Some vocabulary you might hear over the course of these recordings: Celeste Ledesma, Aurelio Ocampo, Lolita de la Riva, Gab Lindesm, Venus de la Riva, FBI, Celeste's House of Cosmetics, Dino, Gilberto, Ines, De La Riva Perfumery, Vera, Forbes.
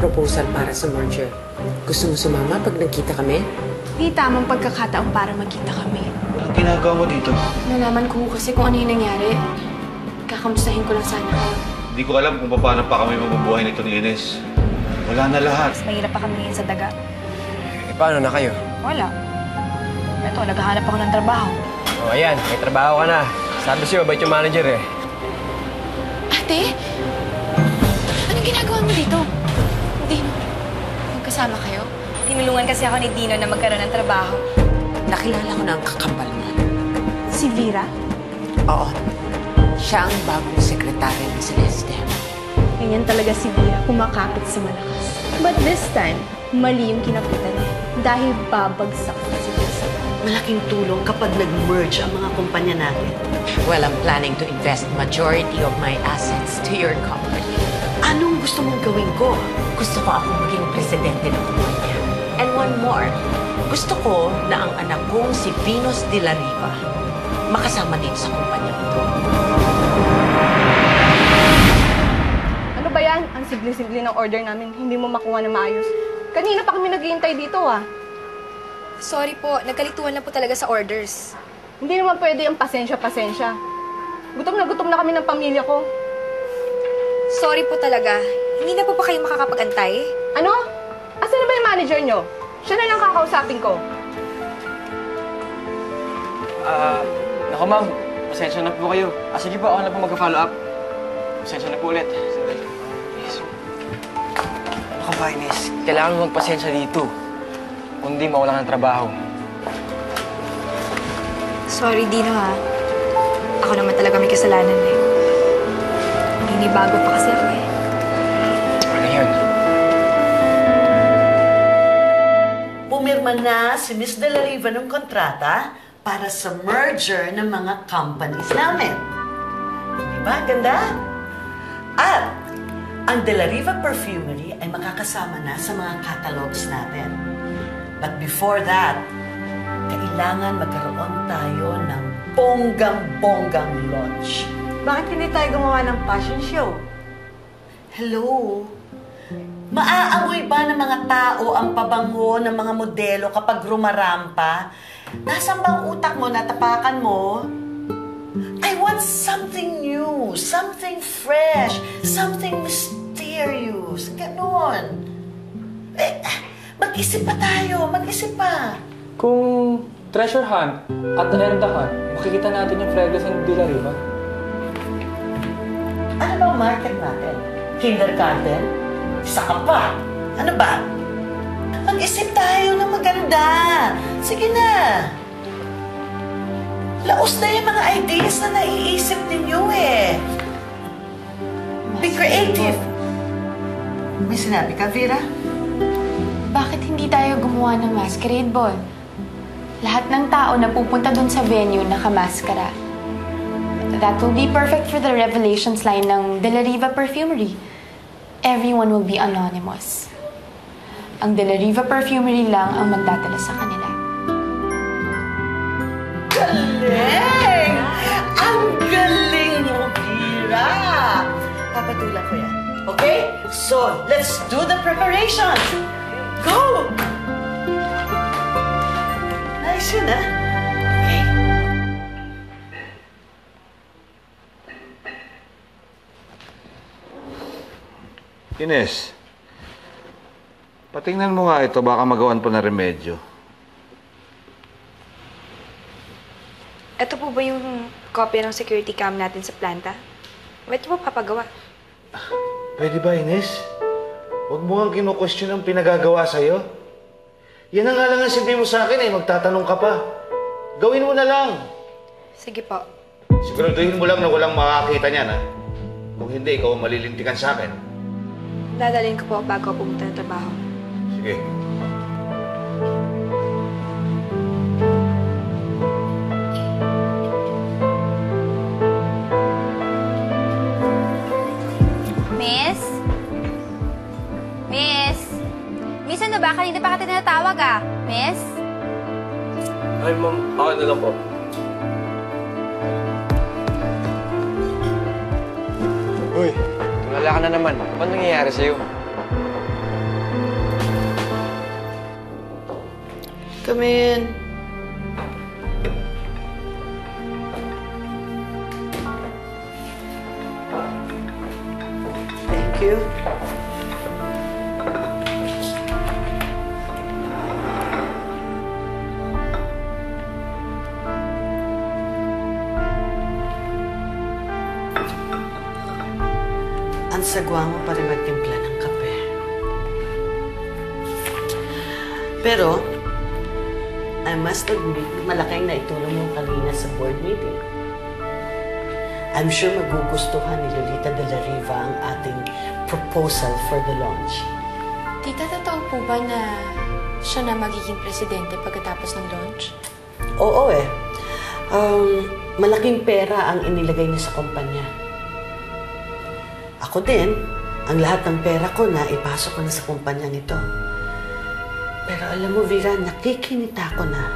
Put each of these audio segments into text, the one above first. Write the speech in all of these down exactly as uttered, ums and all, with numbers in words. proposal para sa merger. Gusto mo sumama pag nagkita kami? Hindi tamang pagkakataong para magkita kami. Ang ginagawa mo dito? Nalaman ko kasi kung ano yung nangyari. Kakamustahin ko lang sana kayo. Hindi ko alam kung paano pa kami mabubuhay nito ni Ines. Wala na lahat. Mas mahirap pa kami ngayon sa daga. E, paano na kayo? Wala. Ito, naghahanap ako ng trabaho. O, ayan. May trabaho ka na. Sabi siya, mabait yung manager eh. Ate? Anong ginagawa mo dito? Dino, magkasama kayo? Tinulungan kasi ako ni Dino na magkaroon ng trabaho. Nakilala ko na ang kakapal mo. Si Vera? Oo. Siya ang bagong sekretary ng Celeste. Ganyan talaga si Vera, kumakapit sa malakas. But this time, mali yung kinapitan niya. Dahil babagsak na si Vera. Malaking tulong kapag nag-merge ang mga kumpanya natin. Well, I'm planning to invest majority of my assets to your company. Anong gusto mong gawin ko? Gusto ko akong maging presidente ng kumpanya. And one more, gusto ko na ang anak kong si Venus de la Riva makasama din sa kumpanya ito. Ano ba yan? Ang simple-simple ng order namin. Hindi mo makuha na maayos. Kanina pa kami naghihintay dito, ah. Sorry po. Nagkalituhan na po talaga sa orders. Hindi naman pwede ang pasensya-pasensya. Gutom na gutom na kami ng pamilya ko. Sorry po talaga. Hindi na po pa kayo makakapagantay? Ano? Asan na ba yung manager nyo? Siya na lang kakausapin ko. Ah, uh, naku ma'am. Pasensya na po kayo. Ah, sige po. Ako na po mag-follow up. Pasensya na po ulit. Ines, kailangan mo magpasensya dito. Kundi mawala ng trabaho. Sorry, Dino, ha. Ako naman talaga may kasalanan, eh. Ninibago pa kasi ako, eh. Ano yun? Pumirma na si Miss De La Riva ng kontrata para sa merger ng mga companies namin. Diba? Ganda? At ang De La Riva Perfumery ay makakasama na sa mga catalogs natin. But before that, kailangan magkaroon tayo ng bonggang-bonggang launch. Bakit hindi tayo gumawa ng fashion show? Hello? Maaamoy ba ng mga tao ang pabango ng mga modelo kapag rumarampa? Nasaan bang utak mo, natapakan mo? I want something new, something fresh, something mysterious. Ganon. Eh, mag-isip pa tayo, mag-isip pa. Kung treasure hunt at rentahan, makikita natin yung fragrance ng De La Riva. Ano ba ang market natin? Kindergarten? Saka pa? Ano ba? Mag-isip tayo na maganda. Sige na. Laos na yung mga ideas na naiisip ninyo, eh. Be creative. May sinabi ka, Vera? Bakit hindi tayo gumawa ng masquerade ball? Lahat ng tao na pupunta dun sa venue nakamaskara. That will be perfect for the revelations line ng De La Riva Perfumery. Everyone will be anonymous. Ang De La Riva Perfumery lang ang magdadala sa kanila. Galing! Ang galing mo, Vera! Papatulan ko yan. Okay? So, let's do the preparation! Go! Nice yun, ah. Okay. Ines, patingnan mo nga ito. Baka magawan pa na remedyo. Ito po ba yung copy ng security cam natin sa planta? Ba't mo papagawa? Pwede ba, Ines? Huwag mo kang kinu-question ang pinagagawa sa'yo. Yan ang alang ang sabi mo sa akin eh. Magtatanong ka pa. Gawin mo na lang. Sige po. Siguraduhin mo lang na walang makakita niyan, ha? Kung hindi, ikaw ang malilintikan sa akin. Dadalhin ko po bago pumunta ng trabaho. Sige. Miss? Miss? Miss, ano ba? Kanina pa ka tinatawag, ah. Miss? Ay, ma'am. Ako na lang po. Uy, tumala ka na naman. Ano nangyayari sa'yo? Come in. Thank you. Ang sagwa mo pa rin magtimpla ng kape. Pero, I must admit, malaking naitulong mo kanina sa board meeting. I'm sure magugustuhan ni Lolita de la Riva ang ating proposal for the launch. Tita, totoo po ba na siya na magiging presidente pagkatapos ng launch? Oo eh. Um, malaking pera ang inilagay niya sa kumpanya. Ako din, ang lahat ng pera ko na ipasok ko na sa kumpanya nito. Pero alam mo, Vera, nakikinita ko na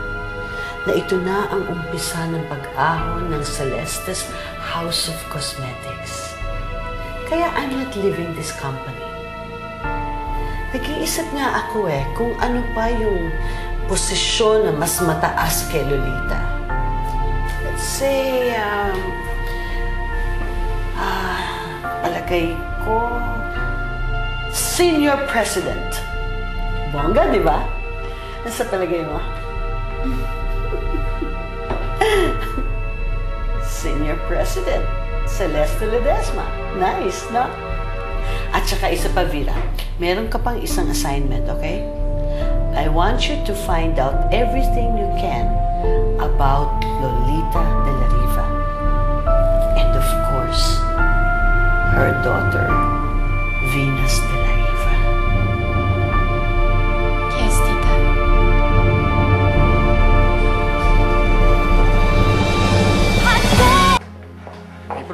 na ito na ang umpisa ng pag-ahon ng Celeste's House of Cosmetics. Kaya I'm not leaving this company. Nag-iisip nga ako eh kung ano pa yung posisyon na mas mataas kay Lolita. Let's say, um, ah, palagay ko, Senior President. Bongga, di ba? Nasa palagay mo? Senior President, Celeste Ledesma. Nice, no? At saka isa pa, Vera, meron ka pang isang assignment, okay? I want you to find out everything you can about Lolita de la Riva. And of course, her daughter, Venus de la Riva.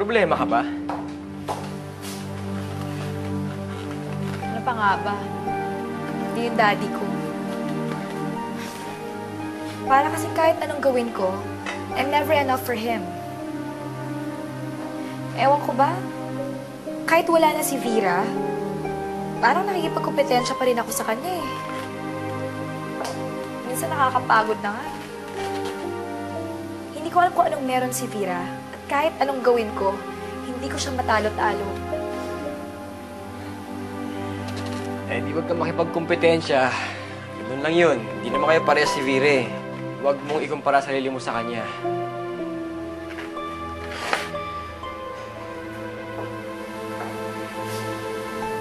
Problema ka ba? Ano pa nga ba? Hindi yung daddy ko. Para kasi kahit anong gawin ko, I'm never enough for him. Ewan ko ba? Kahit wala na si Vera, parang nakikipagkompetensya pa rin ako sa kanya eh. Minsan nakakapagod na nga. Hindi ko alam kung anong meron si Vera. Kahit anong gawin ko, hindi ko siya matalo-talo. Eh, di wag kang makipagkompetensya. Ganun lang yun. Hindi naman kayo pareha si Vire. Huwag mong ikumpara sarili mo sa kanya.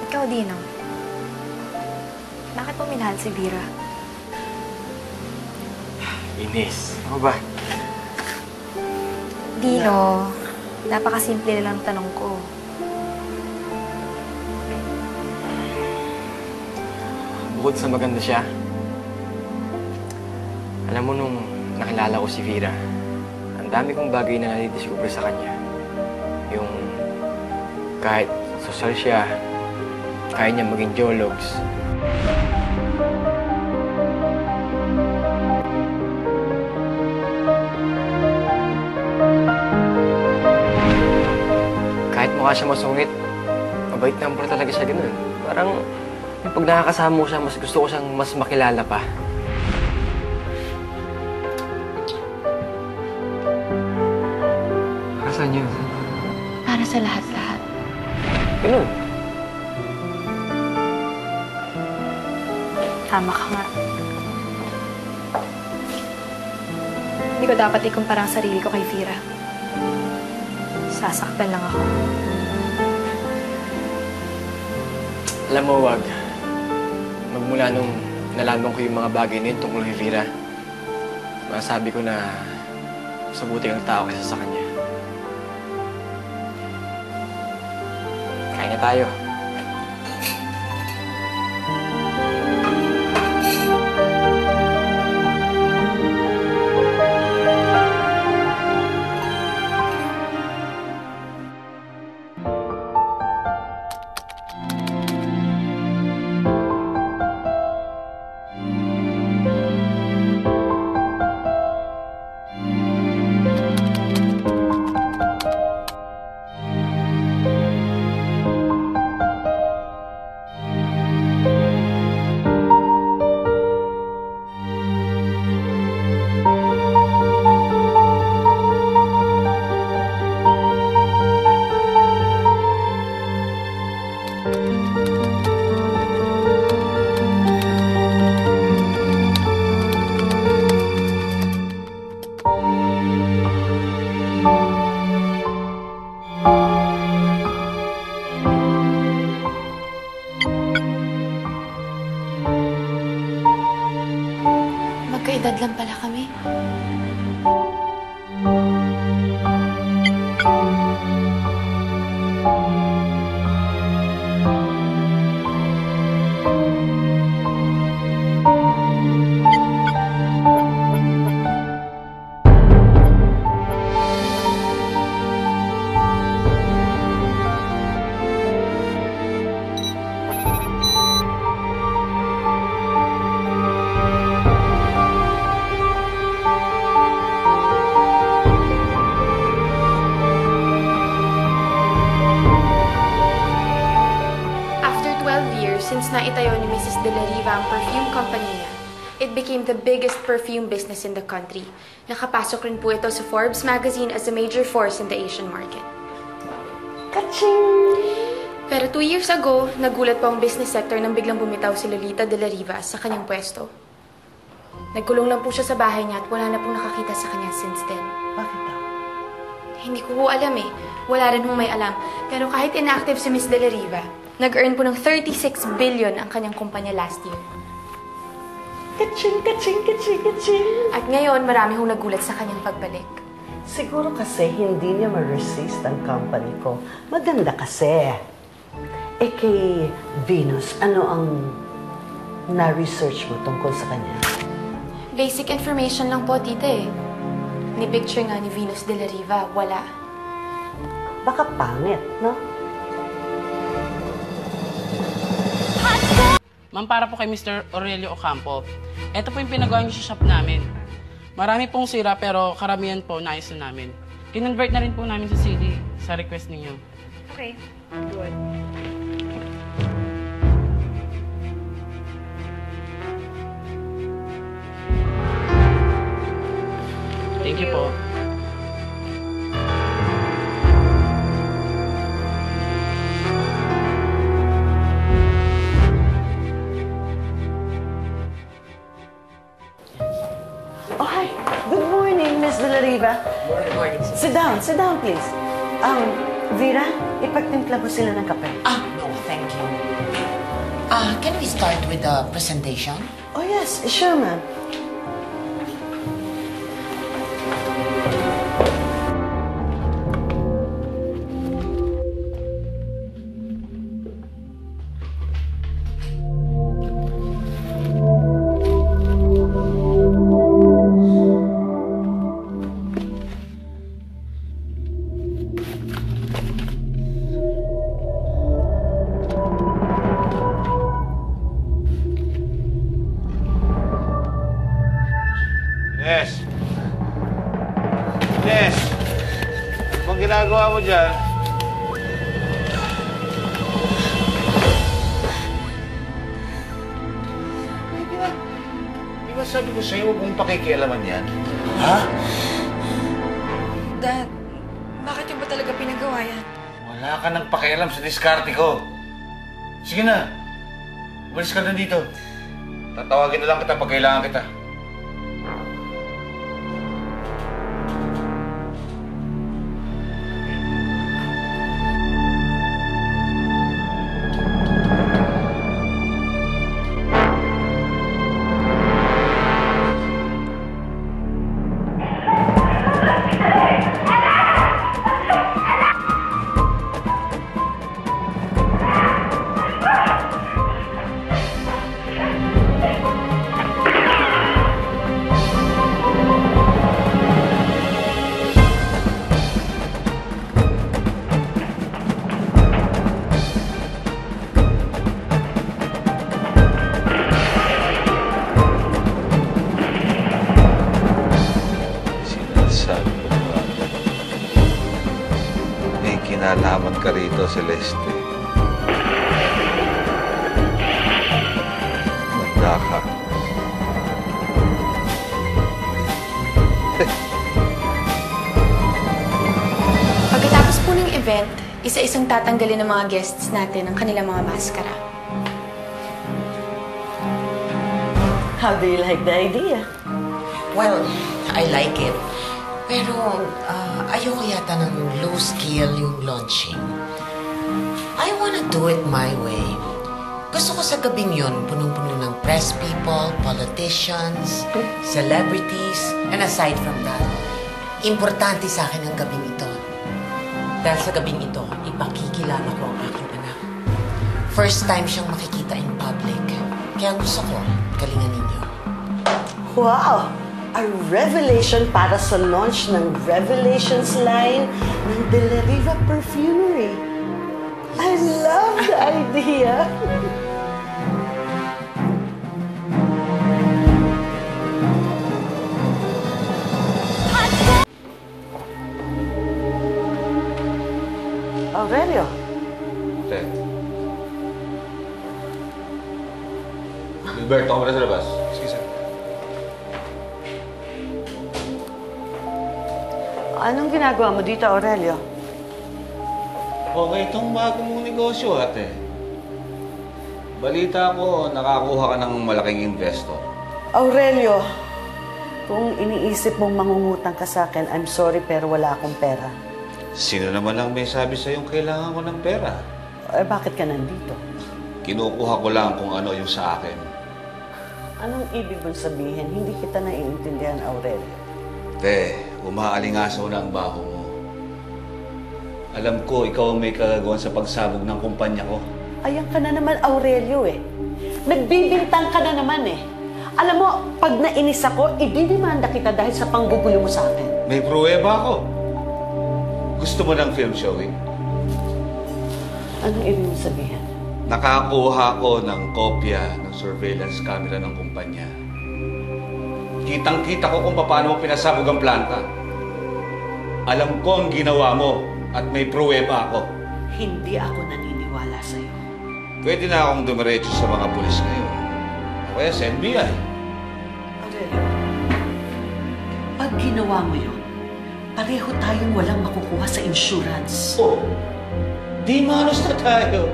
Ikaw, Dino. Bakit mo minahal si Vera? Ines, ano ba? Dino, napakasimple na lang tanong ko. Bukod sa maganda siya, alam mo nung nakilala ko si Vera, ang dami kong bagay na nadidiscover sa kanya. Yung kahit social siya, kaya niya maging geologs. Mukha siya masungit. Mabait na pala talaga siya ganun. Parang, yung pag nakakasama mo siya, mas gusto ko siyang mas makilala pa. Para saan yun? Para sa lahat-lahat. Ganun. Tama ka nga. Hindi ko dapat ikumpara ang sarili ko kay Vera. Sasaktan lang ako. Alam mo, wag. Magmula nung nalaman ko yung mga bagay na yun tungkol kay Vera, masabi ko na mas mabuti ang tao kaysa sa kanya. Kaya na tayo. Magkaedad lang pala kami. Since naitayo ni Missus De La Riva ang perfume company niya, it became the biggest perfume business in the country. Nakapasok rin po ito sa Forbes magazine as a major force in the Asian market. Kaching! Pero two years ago, nagulat po ang business sector nang biglang bumitaw si Lolita de la Riva sa kanyang pwesto. Nagkulong lang po siya sa bahay niya at wala na pong nakakita sa kanya since then. Bakit daw? Hindi ko po alam eh. Wala rin pong may alam. Pero kahit inactive si Miss De La Riva, nag-earn po ng thirty-six billion ang kanyang kumpanya last year. Kaching, kaching, kaching, kaching! At ngayon, marami hong nagulat sa kanyang pagbalik. Siguro kasi hindi niya ma-resist ang company ko. Maganda kasi. E kay Venus, ano ang na-research mo tungkol sa kanya? Basic information lang po, tita eh. Ni-picture nga ni Venus de la Riva, wala. Baka pangit, no? Ma'am, para po kay Mister Aurelio Ocampo. Ito po yung pinagawa niyo sa shop namin. Marami pong sira pero karamihan po naayos na namin. Kinonvert na rin po namin sa C D sa request ninyo. Okay. Good. Thank you po. Good morning, sir. Sit down, sit down, please. Um, Vera, ipagtimpla mo sila ng kape. Ah, no, thank you. Ah, uh, can we start with the presentation? Oh, yes, sure, ma'am. Ines! Ines! Ano bang ginagawa mo dyan? Di ba sabi ko sa'yo kung pakikialaman yan? Ha? Dad, bakit yung ba talaga pinagawa yan? Wala ka nang pakialam sa diskarte ko. Sige na, umalis ka na dito. Tatawagin na lang kita pag kailangan kita. Nalaman ka rito, Celeste. Manda ka. Pagkatapos po ng event, isa-isang tatanggalin ng mga guests natin ang kanilang mga maskara. How do you like the idea? Well, I like it. Pero, uh, ayoko yata ng low-scale yung launching. I wanna do it my way. Gusto ko sa gabing yun, punong-puno ng press people, politicians, celebrities, and aside from that, importante sa akin ang gabing ito. Dahil sa gabing ito, ipakikilala ko ang aking anak. First time siyang makikita in public. Kaya gusto ko, galingan ninyo. Wow! A revelation para sa launch ng Revelations line ng De La Riva Perfumery. I love the idea! Aurelio? Ten. Gilberto, ako na sa labas. Excuse me. Anong ginagawa mo dito, Aurelio? Okay, itong bago mong negosyo, ate. Balita ko, nakakuha ka ng malaking investor. Aurelio, kung iniisip mong mangungutang ka sa akin, I'm sorry, pero wala akong pera. Sino naman lang may sabi sa'yong kailangan ko ng pera? Eh, bakit ka nandito? Kinukuha ko lang kung ano yung sa akin. Anong ibig mong sabihin? Hindi kita naiintindihan, Aurelio. Te, umaalingasaw na ang baho mo. Alam ko, ikaw ang may kagagawan sa pagsabog ng kumpanya ko. Ayan ka na naman, Aurelio, eh. Nagbibintang ka na naman, eh. Alam mo, pag nainis ako, ididimanda kita dahil sa panggugulo mo sa akin. May pruweba ako. Gusto mo ng film showing? Anong ibig mong sabihin? Nakakuha ko ng kopya ng surveillance camera ng kumpanya. Kitang-kita ko kung paano mo pinasabog ang planta. Alam ko ang ginawa mo. At may pruweba ako. Hindi ako naniniwala sa'yo. Pwede na akong dumiretso sa mga pulis ngayon. O kaya sa F B I. Aurelio, pag ginawa mo yun, pareho tayong walang makukuha sa insurance. Oo. Oh, di manos na tayo.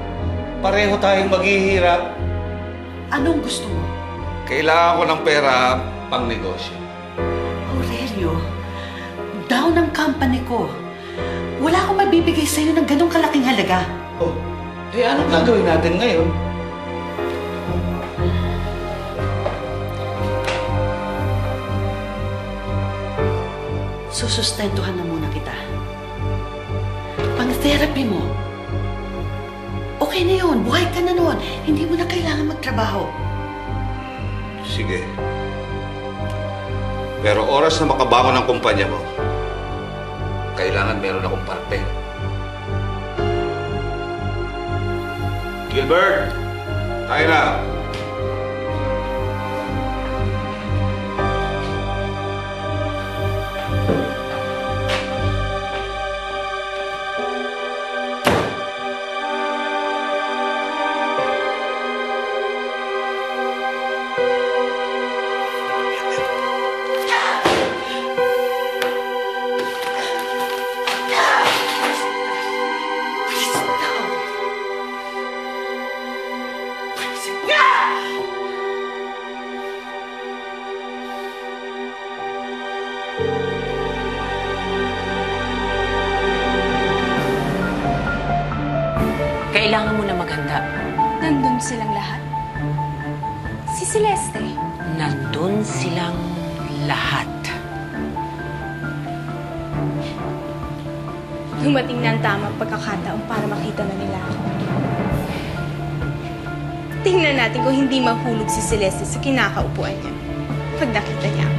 Pareho tayong maghihirap. Anong gusto mo? Kailangan ko ng pera pang negosyo. Aurelio, down ang company ko. Wala akong mabibigay sa'yo ng ganong kalaking halaga. Oh, eh anong gagawin natin ngayon? Susustentuhan na muna kita. Pang-therapy mo. Okay na yun, buhay ka na noon. Hindi mo na kailangan magtrabaho. Sige. Pero oras na makabangon ang kumpanya mo, kailangan meron akong parte. Gilbert! Tayo na! Kailangan mo na maghanda. Nandun silang lahat? Si Celeste? Nandun silang lahat. Dumating na ang tamang pagkakataon para makita na nila ako. Tingnan natin kung hindi mahulog si Celeste sa kinakaupuan niya pag nakita niya ako.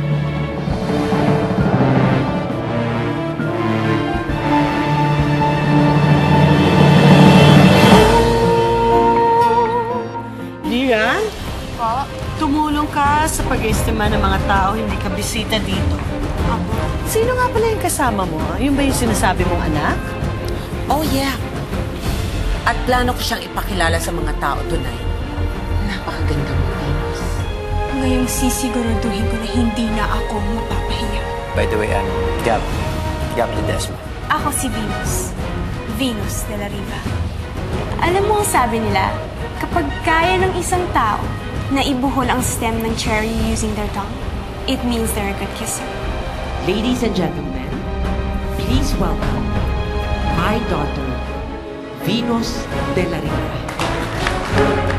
Tumulong ka sa pag-estima ng mga tao, hindi ka bisita dito. Apo. Sino nga pala yung kasama mo? Yun ba yung sinasabi mong anak? Oh, yeah. At plano ko siyang ipakilala sa mga tao tonight. Napakaganda mo, Venus. Ngayong sisiguraduhin ko na hindi na ako mapapahiya. By the way, ano? Gab. Gab Lindesm. Ako si Venus. Venus de la Riva. Alam mo ang sabi nila, kapag kaya ng isang tao, na ibuhol ang stem ng cherry using their tongue, it means they're a good kisser. Ladies and gentlemen, please welcome my daughter, Venus de la Riva.